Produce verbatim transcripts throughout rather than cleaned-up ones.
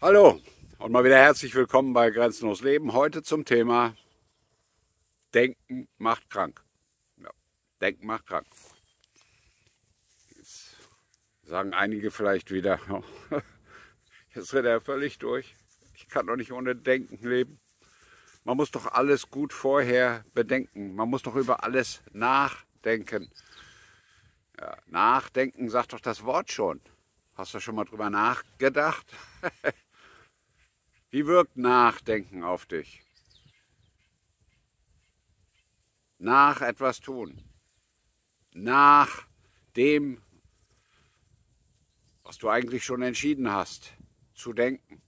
Hallo und mal wieder herzlich willkommen bei Grenzenlos Leben. Heute zum Thema Denken macht krank. Ja, Denken macht krank. Jetzt sagen einige vielleicht wieder, oh, jetzt redet er völlig durch. Ich kann doch nicht ohne Denken leben. Man muss doch alles gut vorher bedenken. Man muss doch über alles nachdenken. Ja, nachdenken sagt doch das Wort schon. Hast du schon mal drüber nachgedacht? Wie wirkt Nachdenken auf dich? Nach etwas tun. Nach dem, was du eigentlich schon entschieden hast, zu denken.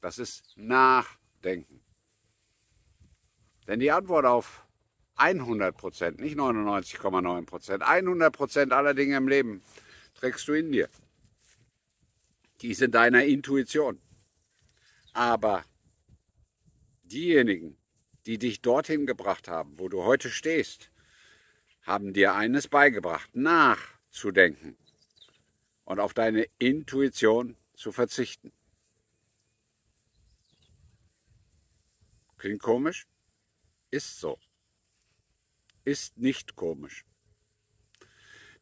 Das ist Nachdenken. Denn die Antwort auf hundert Prozent, nicht neunundneunzig Komma neun Prozent, hundert Prozent aller Dinge im Leben trägst du in dir. Die ist in deiner Intuition. Aber diejenigen, die dich dorthin gebracht haben, wo du heute stehst, haben dir eines beigebracht, nachzudenken und auf deine Intuition zu verzichten. Klingt komisch? Ist so. Ist nicht komisch.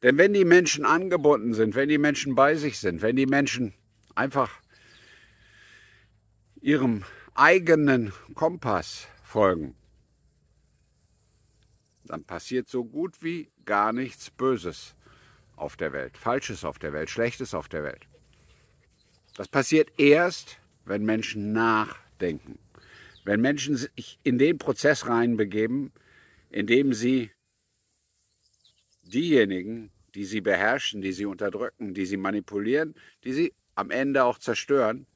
Denn wenn die Menschen angebunden sind, wenn die Menschen bei sich sind, wenn die Menschen einfach ihrem eigenen Kompass folgen, dann passiert so gut wie gar nichts Böses auf der Welt, Falsches auf der Welt, Schlechtes auf der Welt. Das passiert erst, wenn Menschen nachdenken, wenn Menschen sich in den Prozess reinbegeben, in dem sie diejenigen, die sie beherrschen, die sie unterdrücken, die sie manipulieren, die sie am Ende auch zerstören.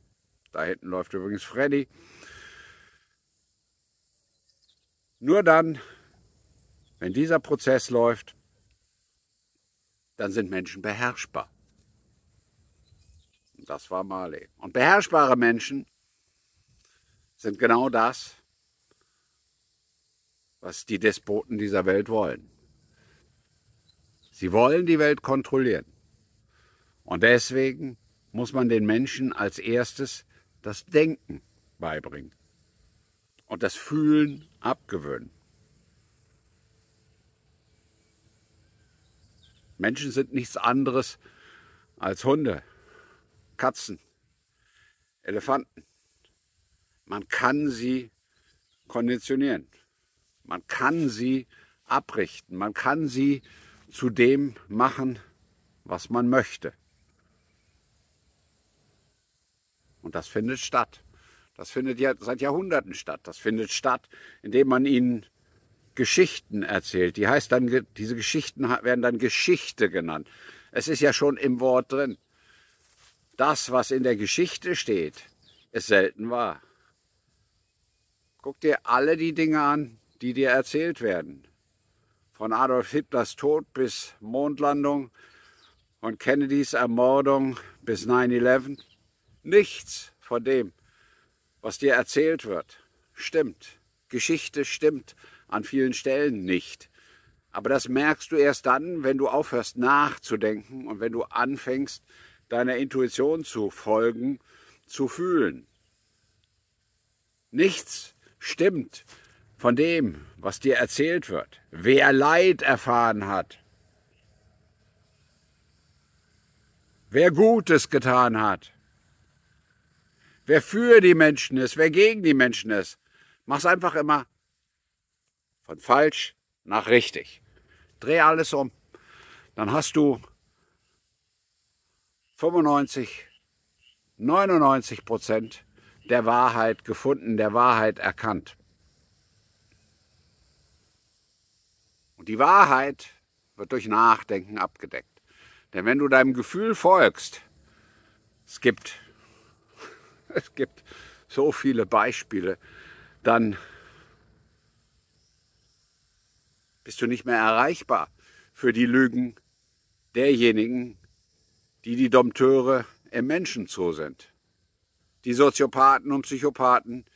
Da hinten läuft übrigens Freddy. Nur dann, wenn dieser Prozess läuft, dann sind Menschen beherrschbar. Und das war Marley. Und beherrschbare Menschen sind genau das, was die Despoten dieser Welt wollen. Sie wollen die Welt kontrollieren. Und deswegen muss man den Menschen als erstes das Denken beibringen und das Fühlen abgewöhnen. Menschen sind nichts anderes als Hunde, Katzen, Elefanten. Man kann sie konditionieren. Man kann sie abrichten. Man kann sie zu dem machen, was man möchte. Und das findet statt. Das findet ja seit Jahrhunderten statt. Das findet statt, indem man ihnen Geschichten erzählt. Die heißt dann, diese Geschichten werden dann Geschichte genannt. Es ist ja schon im Wort drin. Das, was in der Geschichte steht, ist selten wahr. Guck dir alle die Dinge an, die dir erzählt werden. Von Adolf Hitlers Tod bis Mondlandung, von Kennedys Ermordung bis neun elf. Nichts von dem, was dir erzählt wird, stimmt. Geschichte stimmt an vielen Stellen nicht. Aber das merkst du erst dann, wenn du aufhörst nachzudenken und wenn du anfängst, deiner Intuition zu folgen, zu fühlen. Nichts stimmt von dem, was dir erzählt wird. Wer Leid erfahren hat, wer Gutes getan hat, wer für die Menschen ist, wer gegen die Menschen ist, mach's einfach immer von falsch nach richtig. Dreh alles um. Dann hast du fünfundneunzig, neunundneunzig Prozent der Wahrheit gefunden, der Wahrheit erkannt. Und die Wahrheit wird durch Nachdenken abgedeckt. Denn wenn du deinem Gefühl folgst, es gibt, es gibt so viele Beispiele, dann bist du nicht mehr erreichbar für die Lügen derjenigen, die die Dompteure im Menschenzoo sind. Die Soziopathen und Psychopathen,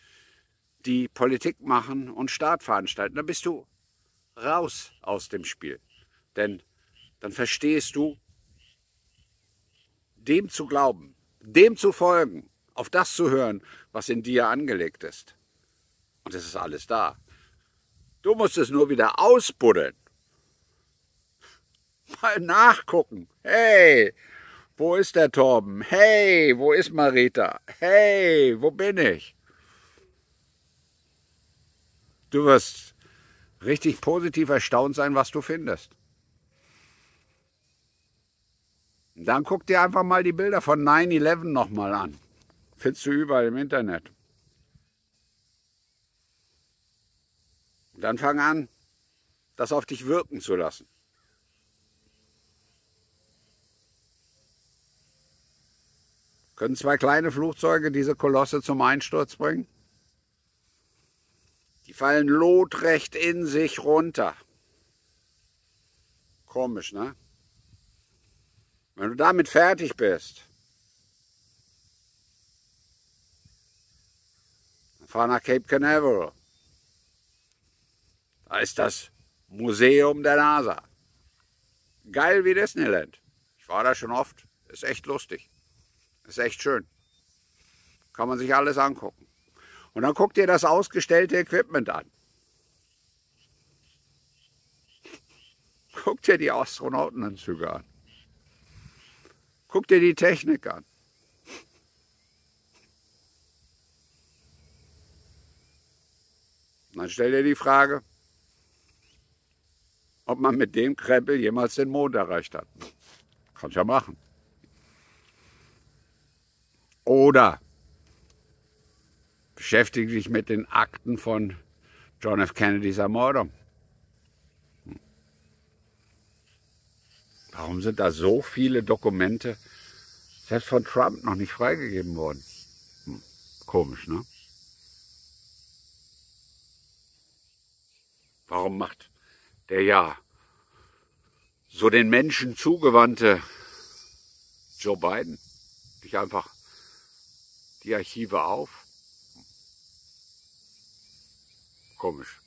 die Politik machen und Staat veranstalten. Dann bist du raus aus dem Spiel, denn dann verstehst du, dem zu glauben, dem zu folgen, auf das zu hören, was in dir angelegt ist. Und es ist alles da. Du musst es nur wieder ausbuddeln. Mal nachgucken. Hey, wo ist der Torben? Hey, wo ist Marita? Hey, wo bin ich? Du wirst richtig positiv erstaunt sein, was du findest. Dann guck dir einfach mal die Bilder von neun elf nochmal an. Findest du überall im Internet. Dann fang an, das auf dich wirken zu lassen. Können zwei kleine Flugzeuge diese Kolosse zum Einsturz bringen? Die fallen lotrecht in sich runter. Komisch, ne? Wenn du damit fertig bist, dann fahr nach Cape Canaveral. Da ist das Museum der NASA. Geil wie Disneyland. Ich war da schon oft. Ist echt lustig. Ist echt schön. Kann man sich alles angucken. Und dann guck dir das ausgestellte Equipment an. Guck dir die Astronautenanzüge an. Guck dir die Technik an. Und dann stell dir die Frage, ob man mit dem Krempel jemals den Mond erreicht hat. Kannst ja machen. Oder beschäftige dich mit den Akten von John F. Kennedys Ermordung. Warum sind da so viele Dokumente, selbst von Trump, noch nicht freigegeben worden? Hm, komisch, ne? Warum macht der ja so den Menschen zugewandte Joe Biden nicht einfach die Archive auf? Komisch.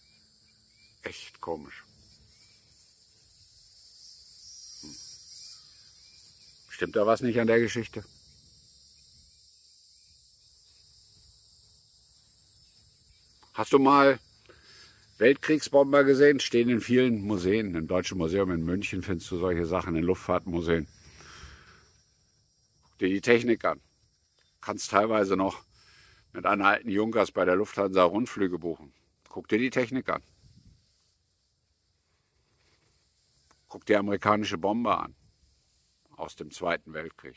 Echt komisch. Hm. Stimmt da was nicht an der Geschichte? Hast du mal Weltkriegsbomber gesehen? Stehen in vielen Museen. Im Deutschen Museum in München findest du solche Sachen, in Luftfahrtmuseen. Guck dir die Technik an. Kannst teilweise noch mit einer alten Junkers bei der Lufthansa Rundflüge buchen. Guck dir die Technik an. Guck dir amerikanische Bomber an aus dem Zweiten Weltkrieg.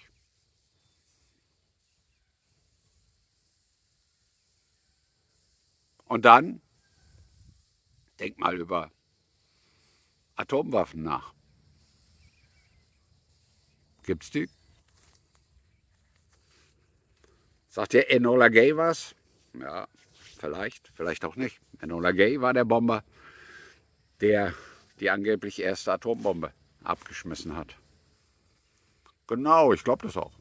Und dann denk mal über Atomwaffen nach. Gibt's die? Sagt ihr Enola Gay was? Ja, vielleicht, vielleicht auch nicht. Enola Gay war der Bomber, der die angeblich erste Atombombe abgeschmissen hat. Genau, ich glaube das auch.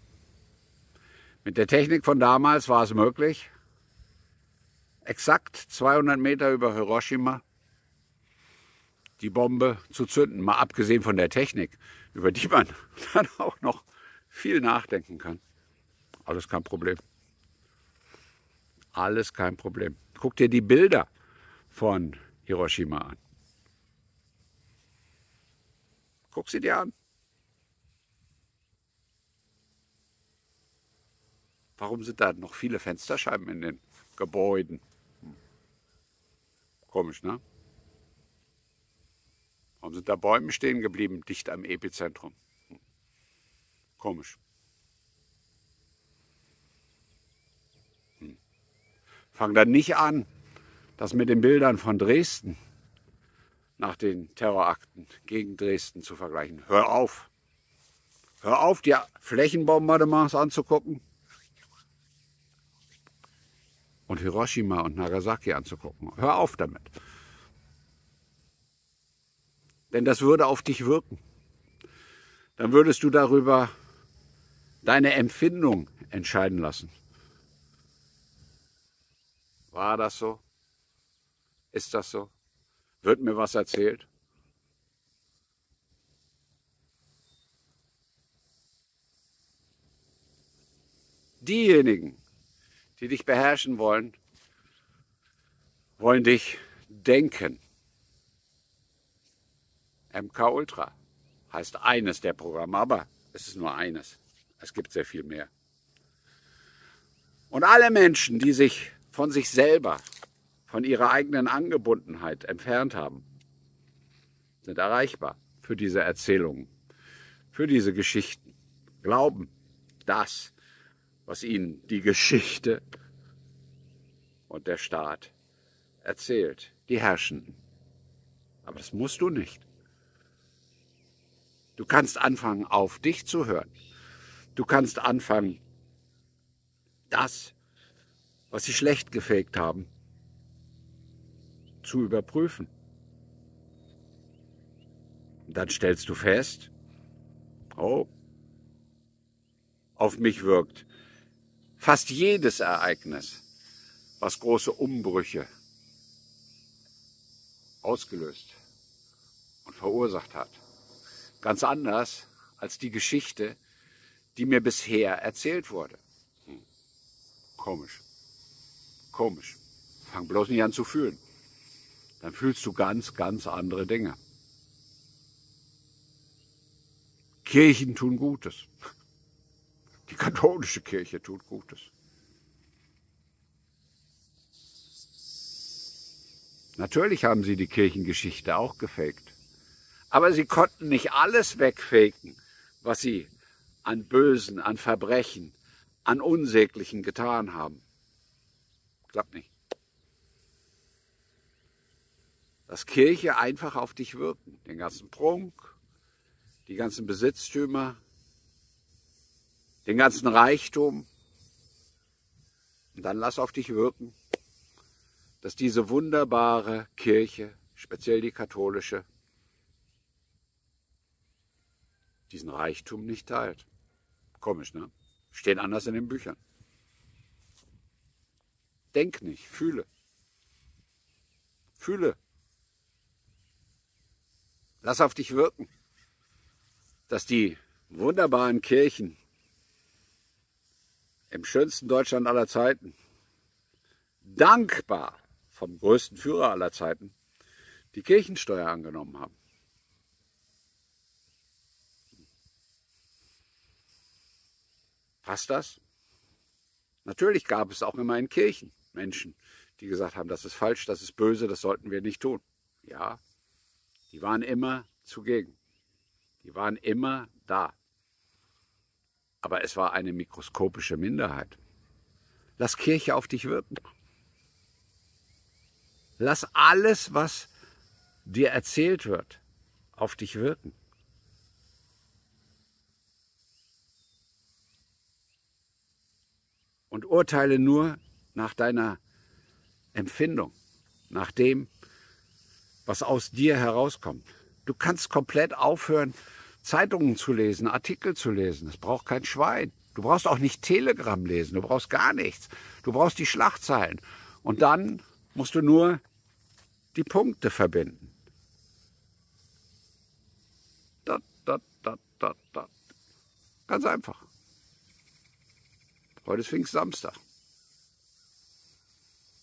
Mit der Technik von damals war es möglich, exakt zweihundert Meter über Hiroshima die Bombe zu zünden. Mal abgesehen von der Technik, über die man dann auch noch viel nachdenken kann. Alles kein Problem. Alles kein Problem. Guck dir die Bilder von Hiroshima an. Guck sie dir an. Warum sind da noch viele Fensterscheiben in den Gebäuden? Komisch, ne? Warum sind da Bäume stehen geblieben, dicht am Epizentrum? Komisch. Fang dann nicht an, das mit den Bildern von Dresden nach den Terrorakten gegen Dresden zu vergleichen. Hör auf. Hör auf, die Flächenbombardements anzugucken und Hiroshima und Nagasaki anzugucken. Hör auf damit. Denn das würde auf dich wirken. Dann würdest du darüber deine Empfindung entscheiden lassen. War das so? Ist das so? Wird mir was erzählt? Diejenigen, die dich beherrschen wollen, wollen dich denken. M K Ultra heißt eines der Programme, aber es ist nur eines. Es gibt sehr viel mehr. Und alle Menschen, die sich von sich selber, von ihrer eigenen Angebundenheit entfernt haben, sind erreichbar für diese Erzählungen, für diese Geschichten. Glauben das, was ihnen die Geschichte und der Staat erzählt, die Herrschenden. Aber das musst du nicht. Du kannst anfangen, auf dich zu hören. Du kannst anfangen, das, was sie schlecht gefaked haben, zu überprüfen. Und dann stellst du fest, oh, auf mich wirkt fast jedes Ereignis, was große Umbrüche ausgelöst und verursacht hat. Ganz anders als die Geschichte, die mir bisher erzählt wurde. Hm. Komisch. Komisch. Fang bloß nicht an zu fühlen. Dann fühlst du ganz, ganz andere Dinge. Kirchen tun Gutes. Die katholische Kirche tut Gutes. Natürlich haben sie die Kirchengeschichte auch gefaked. Aber sie konnten nicht alles wegfaken, was sie an Bösen, an Verbrechen, an Unsäglichen getan haben. Klappt nicht. Dass Kirche einfach auf dich wirken. Den ganzen Prunk, die ganzen Besitztümer, den ganzen Reichtum. Und dann lass auf dich wirken, dass diese wunderbare Kirche, speziell die katholische, diesen Reichtum nicht teilt. Komisch, ne? Steht anders in den Büchern. Denk nicht, fühle. Fühle. Lass auf dich wirken, dass die wunderbaren Kirchen im schönsten Deutschland aller Zeiten, dankbar vom größten Führer aller Zeiten, die Kirchensteuer angenommen haben. Passt das? Natürlich gab es auch immer in Kirchen Menschen, die gesagt haben, das ist falsch, das ist böse, das sollten wir nicht tun. Ja, die waren immer zugegen. Die waren immer da. Aber es war eine mikroskopische Minderheit. Lass Kirche auf dich wirken. Lass alles, was dir erzählt wird, auf dich wirken. Und urteile nur nach deiner Empfindung, nach dem, was aus dir herauskommt. Du kannst komplett aufhören, Zeitungen zu lesen, Artikel zu lesen. Das braucht kein Schwein. Du brauchst auch nicht Telegram lesen, du brauchst gar nichts. Du brauchst die Schlagzeilen. Und dann musst du nur die Punkte verbinden. Dat, dat, dat, dat, dat. Ganz einfach. Heute ist Pfingstsamstag.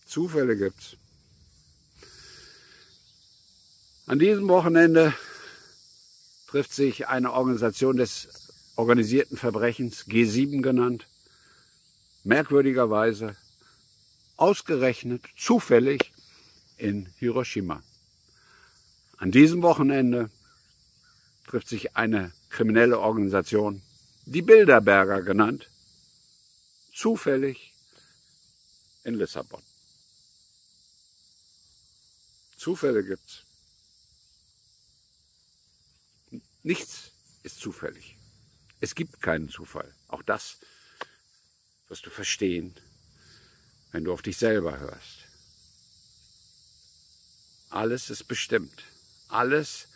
Zufälle gibt's. An diesem Wochenende trifft sich eine Organisation des organisierten Verbrechens, G sieben genannt, merkwürdigerweise ausgerechnet zufällig in Hiroshima. An diesem Wochenende trifft sich eine kriminelle Organisation, die Bilderberger genannt, zufällig in Lissabon. Zufälle gibt's. Nichts ist zufällig. Es gibt keinen Zufall. Auch das wirst du verstehen, wenn du auf dich selber hörst. Alles ist bestimmt. Alles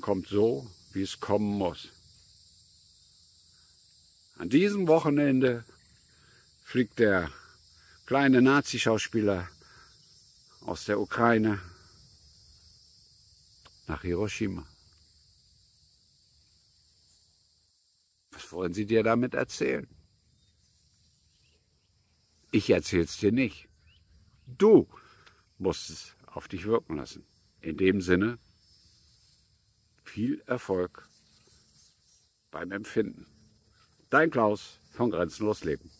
kommt so, wie es kommen muss. An diesem Wochenende fliegt der kleine Nazi-Schauspieler aus der Ukraine nach Hiroshima. Was wollen sie dir damit erzählen? Ich erzähl's dir nicht. Du musst es auf dich wirken lassen. In dem Sinne, viel Erfolg beim Empfinden. Dein Klaus von Grenzenlos Leben.